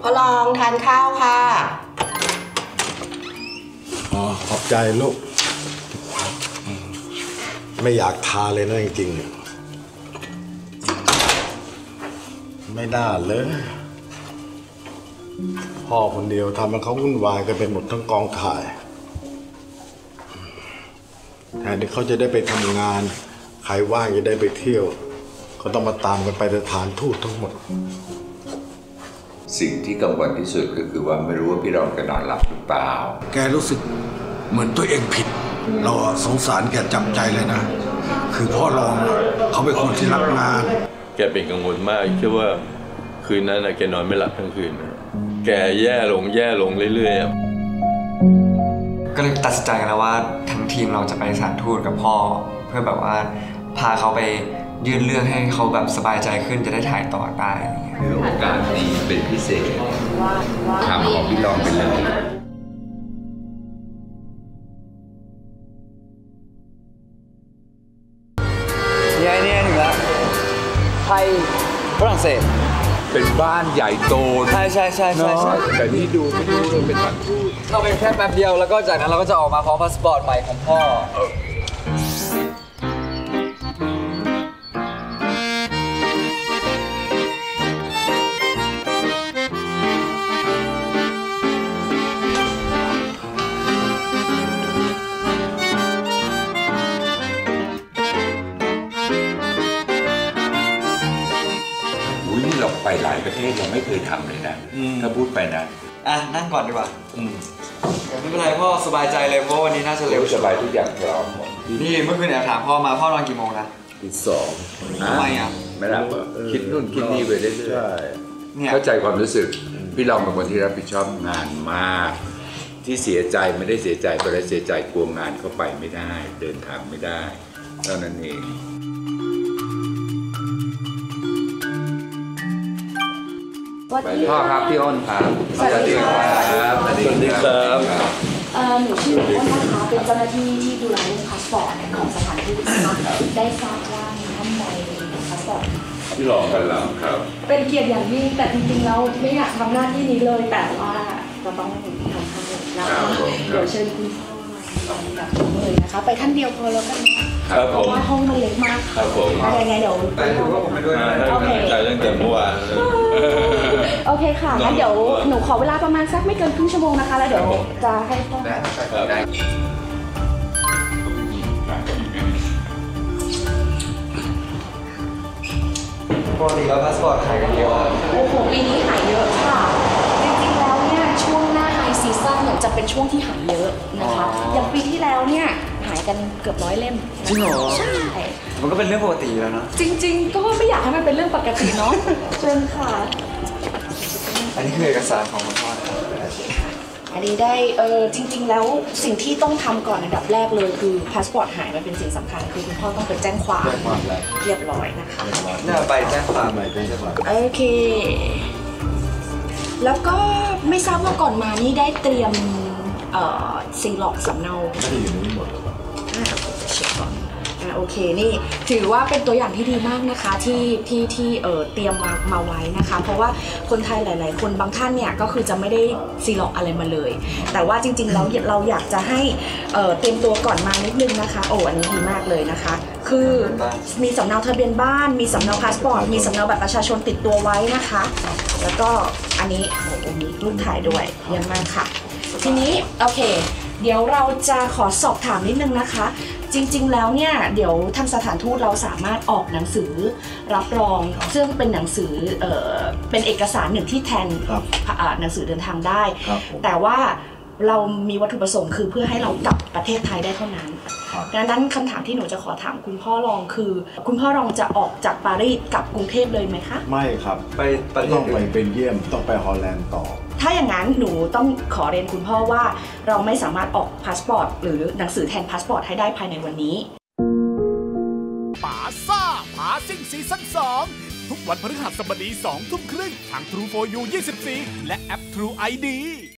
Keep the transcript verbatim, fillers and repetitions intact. พ่อรองทานข้าวค่ะอ๋อขอบใจลูกไม่อยากทานเลยนะจริงๆไม่น่าเลยพ่อคนเดียวทำให้เขาวุ่นวายกันไปหมดทั้งกองถ่ายแทนที่เขาจะได้ไปทำงานใครว่างจะได้ไปเที่ยวเขาต้องมาตามกันไปสถานทูตทั้งหมดสิ่งที่กังวลที่สุดก็คือว่าไม่รู้ว่าพี่รองจะนอนหลับหรือเปล่าแกรู้สึกเหมือนตัวเองผิดเราสงสารแกจำใจเลยนะคือพ่อรองเขาเป็นคนที่รักงานแกเป็นกังวลมากเชื่อว่าคืนนั้นแกนอนไม่หลับทั้งคืนแกแย่ลงแย่ลงเรื่อยๆก็เลยตัดสินใจแล้วว่าทั้งทีมเราจะไปสถานทูตกับพ่อเพื่อแบบว่าพาเขาไปยื่นเรื่องให้เขาแบบสบายใจขึ้นจะได้ถ่ายต่อได้คือโอกาสดีเป็นพิเศษทำของพี่รองไปเลยเนี่ยเนี่ยถึงแล้วไทยฝรั่งเศสเป็นบ้านใหญ่โตใช่ใช่ใช่ใช่แต่นี่ดูไม่ดูเป็นบ้านทูตเราเป็นแค่แป๊บเดียวแล้วก็จากนั้นเราก็จะออกมาพร้อมพาสปอร์ตใหม่ของพ่อไปหลายประเทศยังไม่เคยทำเลยนะถ้าพูดไปนะอ่ะนั่งก่อนดีกว่าอืมไม่เป็นไรพ่อสบายใจเลยเพราะวันนี้น่าจะเร็วสบายทุกอย่างพร้อมหมดนี่เมื่อคืนแอบถามพ่อมาพ่อนอนกี่โมงนะตีสองทำไมอ่ะไม่รับคิดนู่นคิดนี่ไปเรื่อยๆเข้าใจความรู้สึกพี่รองเป็นคนที่รับผิดชอบงานมากที่เสียใจไม่ได้เสียใจเพราะเสียใจกลัวงานเข้าไปไม่ได้เดินทางไม่ได้เท่านั้นเองพ่อครับพี่อ้นครับสวัสดีครับสวัสดีครับหนูชื่ออ้นนะคะเป็นเจ้าหน้าที่ที่ดูแลเรื่องพาสปอร์ตของสถานทูตได้ทราบว่ามีท่านใดมีพาสปอร์ตที่รอกันแล้วครับเป็นเกียรติอย่างยิ่งแต่จริงๆแล้วไม่อยากทำหน้าที่นี้เลยแต่ว่าเราต้องทำให้เราเดี๋ยวเชิญคุณพ่อกับผมเลยนะคะไปท่านเดียวพอแล้วกันนะครับเพราะว่าห้องมันเล็กมากครับผมอะไรไงเดี๋ยวไปดูว่าผมไปด้วยโอเคใจเรื่องเกิดเมื่อวานโอเคค่ะงั้นเดี๋ยวหนูขอเวลาประมาณสักไม่เกินครึ่งชั่วโมงนะคะแล้วเดี๋ยวจะให้พ่อปกติแล้วพาสปอร์ตขายกันเยอะโอ้โหปีนี้ขายเยอะค่ะจริงๆแล้วเนี่ยช่วงหน้าไฮซีซั่นจะเป็นช่วงที่หายเยอะนะคะอย่างปีที่แล้วเนี่ยหายกันเกือบร้อยเล่มจริงเหรอใช่มันก็เป็นเรื่องปกติแล้วนะจริงๆก็ไม่อยากให้มันเป็นเรื่องปกติเนาะเชิญค่ะอันนี้คือเอกสารของคุณพ่ออันนี้ได้เออจริงๆแล้วสิ่งที่ต้องทำก่อนอันดับแรกเลยคือพาสปอร์ตหายมันเป็นสิ่งสำคัญคือคุณพ่อต้องไปแจ้งความเรียบร้อยนะคะหน้าใบแจ้งความใบแจ้งความโอเคแล้วก็ไม่ทราบว่าก่อนมานี่ได้เตรียมเอ่อสิ่งหลอกสำเนาไม่ได้อยู่ในนี้หมดอ่าเช็คก่อนอ่าโอเคนี่ถือว่าเป็นตัวอย่างที่ดีมากนะคะที่ที่ที่เอ่อเตรียมมามาไว้นะคะเพราะว่าคนไทยหลายๆคนบางท่านเนี่ยก็คือจะไม่ได้ซีหลอกอะไรมาเลยแต่ว่าจริงๆแล้วเราอยากจะให้เอ่อเตรียมตัวก่อนมานิดนึงนะคะโอ้อันนี้ดีมากเลยนะคะคือมีสำเนาทะเบียนบ้านมีสำเนาพาสปอร์ตมีสำเนาบัตรประชาชนติดตัวไว้นะคะแล้วก็อันนี้โอ้โหมีรูปถ่ายด้วยเยี่ยมมากค่ะทีนี้โอเคเดี๋ยวเราจะขอสอบถามนิดนึงนะคะจริงๆแล้วเนี่ยเดี๋ยวทางสถานทูตเราสามารถออกหนังสือรับรองซึ่งเป็นหนังสือเอ่อเป็นเอกสารหนึ่งที่แทนหนังสือเดินทางได้แต่ว่าเรามีวัตถุประสงค์คือเพื่อให้เรากลับประเทศไทยได้เท่านั้นดังนั้นคำถามที่หนูจะขอถามคุณพ่อรองคือคุณพ่อรองจะออกจากปารีสกลับกรุงเทพเลยไหมคะไม่ครับไปต้องไปเป็นเยี่ยมต้องไปฮอลแลนด์ต่อถ้าอย่างนั้นหนูต้องขอเรียนคุณพ่อว่าเราไม่สามารถออกพาสปอร์ตหรือหนังสือแทนพาสปอร์ตให้ได้ภายในวันนี้ป๋าซ่าป๋าซิ่งซีซั่นสองทุกวันพฤหัสบดีสองทุ่มครึ่งทาง ทรู โฟร์ ยู ยี่สิบสี่และแอป ทรู ไอ ดี